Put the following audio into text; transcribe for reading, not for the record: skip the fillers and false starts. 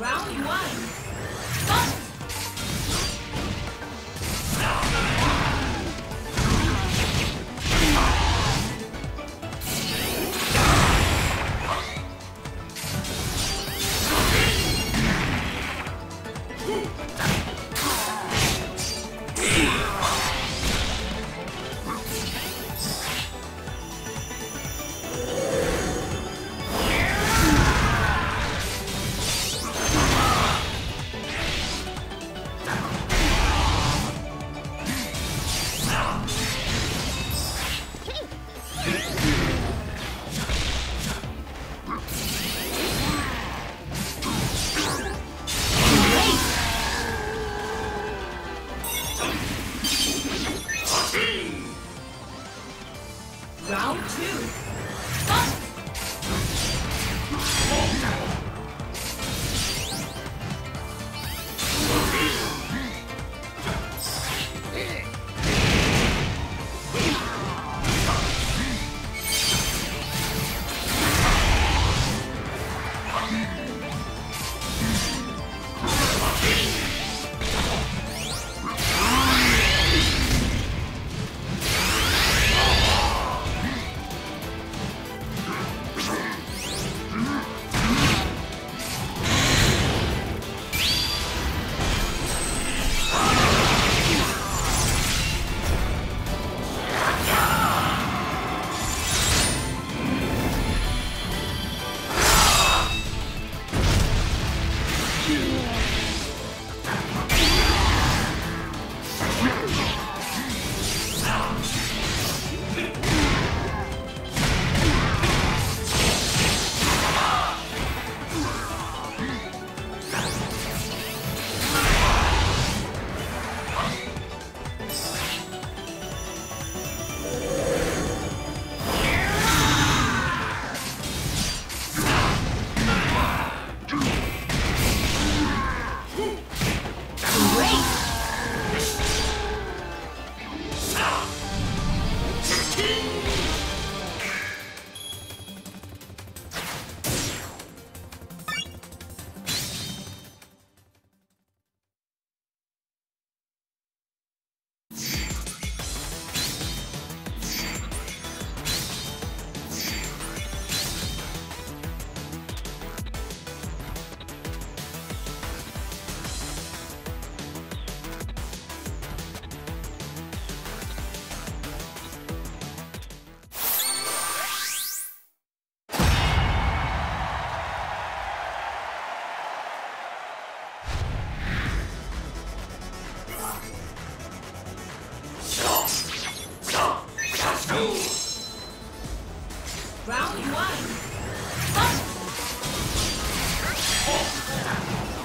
Round one.